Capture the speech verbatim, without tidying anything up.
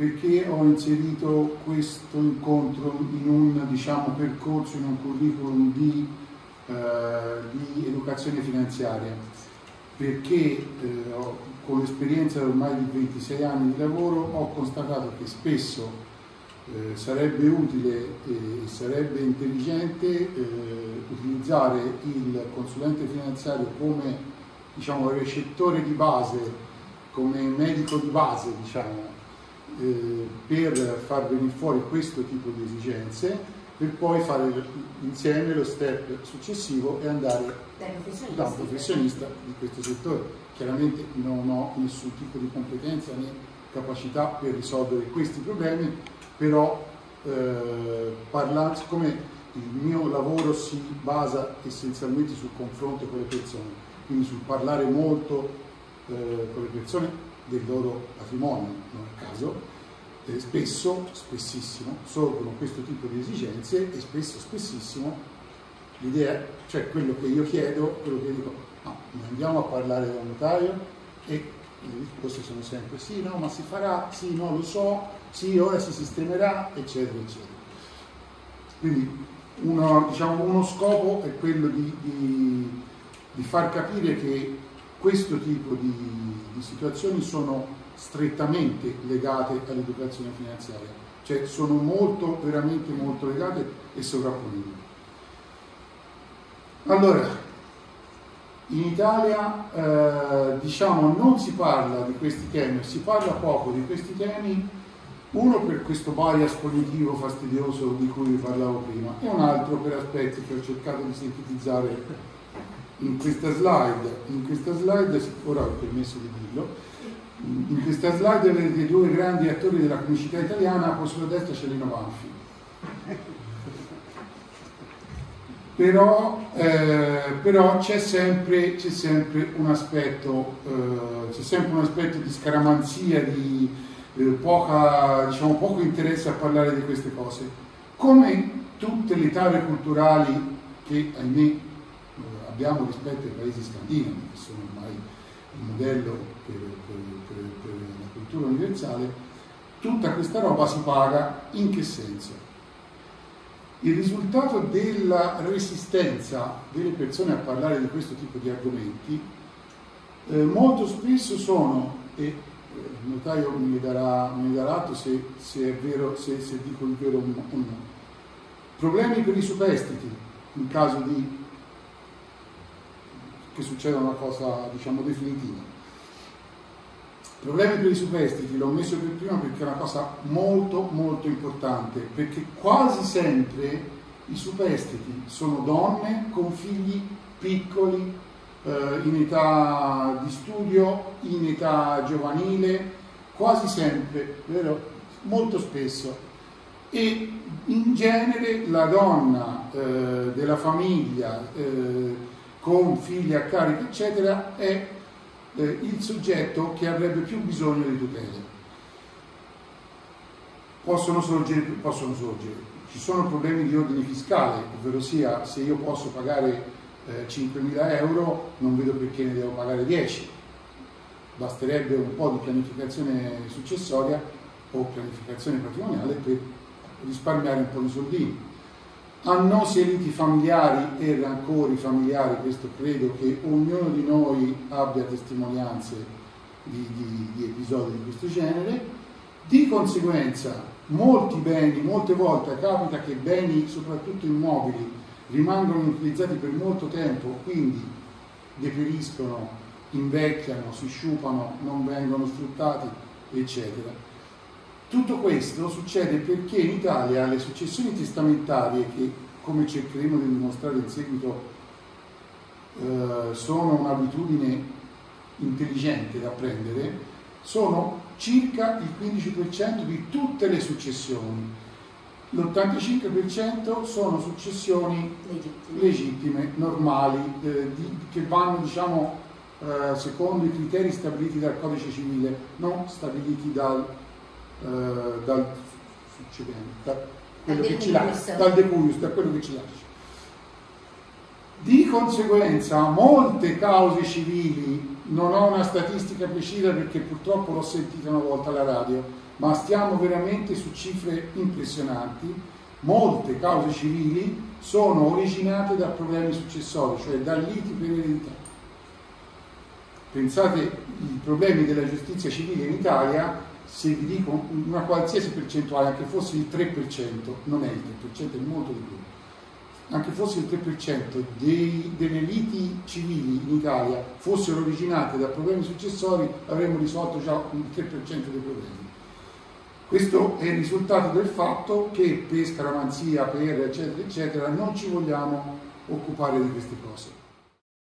perché ho inserito questo incontro in un diciamo, percorso, in un curriculum di, eh, di educazione finanziaria, perché eh, con l'esperienza ormai di ventisei anni di lavoro ho constatato che spesso eh, sarebbe utile e sarebbe intelligente eh, utilizzare il consulente finanziario come diciamo, recettore di base, come medico di base, diciamo, eh, per far venire fuori questo tipo di esigenze, per poi fare insieme lo step successivo e andare da un professionista di questo settore. Chiaramente non ho nessun tipo di competenza né capacità per risolvere questi problemi, però eh, parlando, siccome il mio lavoro si basa essenzialmente sul confronto con le persone, quindi sul parlare molto con le persone del loro patrimonio, non a caso, eh, spesso, spessissimo, sorgono questo tipo di esigenze e spesso, spessissimo, l'idea, cioè quello che io chiedo, quello che dico, no, andiamo a parlare da un notario e le risposte sono sempre sì, no, ma si farà, sì, no, lo so, sì, ora si sistemerà, eccetera, eccetera. Quindi uno, diciamo, uno scopo è quello di, di, di far capire che questo tipo di, di situazioni sono strettamente legate all'educazione finanziaria, cioè sono molto, veramente molto legate e sovrapponibili. Allora, in Italia eh, diciamo non si parla di questi temi, si parla poco di questi temi, uno per questo bias cognitivo fastidioso di cui vi parlavo prima e un altro per aspetti che ho cercato di sintetizzare in questa slide, in questa slide, ora ho permesso di dirlo, in questa slide vedete due grandi attori della comicità italiana, poi sulla destra c'è Lino Banfi. Però, eh, però c'è sempre, c'è sempre un aspetto, eh, c'è sempre un aspetto di scaramanzia, di eh, poca, diciamo, poco interesse a parlare di queste cose. Come tutte le tavole culturali che ahimè abbiamo rispetto ai paesi scandinavi, che sono ormai il modello per, per, per, per la cultura universale, tutta questa roba si paga. In che senso? Il risultato della resistenza delle persone a parlare di questo tipo di argomenti eh, molto spesso sono, e eh, il notaio mi darà, mi darà atto se, se è vero, se, se dico il vero o no, problemi per i superstiti in caso di che succeda una cosa diciamo definitiva. Problemi per i superstiti l'ho messo per prima perché è una cosa molto molto importante, perché quasi sempre i superstiti sono donne con figli piccoli, eh, in età di studio, in età giovanile, quasi sempre, vero? Molto spesso. E in genere la donna eh, della famiglia eh, con figli a carico eccetera è eh, il soggetto che avrebbe più bisogno di tutele. Possono sorgere, possono sorgere. Ci sono problemi di ordine fiscale, ovvero sia se io posso pagare eh, cinquemila euro non vedo perché ne devo pagare dieci. Basterebbe un po' di pianificazione successoria o pianificazione patrimoniale per risparmiare un po' di soldini. Annosi e liti familiari e rancori familiari, questo credo che ognuno di noi abbia testimonianze di, di, di episodi di questo genere. Di conseguenza molti beni, molte volte capita che beni, soprattutto immobili, rimangano inutilizzati per molto tempo, quindi deperiscono, invecchiano, si sciupano, non vengono sfruttati, eccetera. Tutto questo succede perché in Italia le successioni testamentarie, che come cercheremo di dimostrare in seguito, eh, sono un'abitudine intelligente da prendere, sono circa il quindici per cento di tutte le successioni. L'ottantacinque per cento sono successioni legittime, legittime normali, eh, di, che vanno, diciamo, eh, secondo i criteri stabiliti dal Codice Civile, non stabiliti dal... Uh, dal succedente, da quello che ci lascia, dal decurius, da quello che ci lascia. Di conseguenza molte cause civili, non ho una statistica precisa perché purtroppo l'ho sentita una volta alla radio, ma stiamo veramente su cifre impressionanti. Molte cause civili sono originate da problemi successori, cioè da liti per eredità. Pensate, i problemi della giustizia civile in Italia, se vi dico una qualsiasi percentuale, anche fosse il tre per cento, non è il tre per cento, è molto di più, anche fosse il tre per cento dei, delle liti civili in Italia fossero originate da problemi successori, avremmo risolto già il tre per cento dei problemi. Questo è il risultato del fatto che per scaramanzia, per eccetera eccetera, non ci vogliamo occupare di queste cose.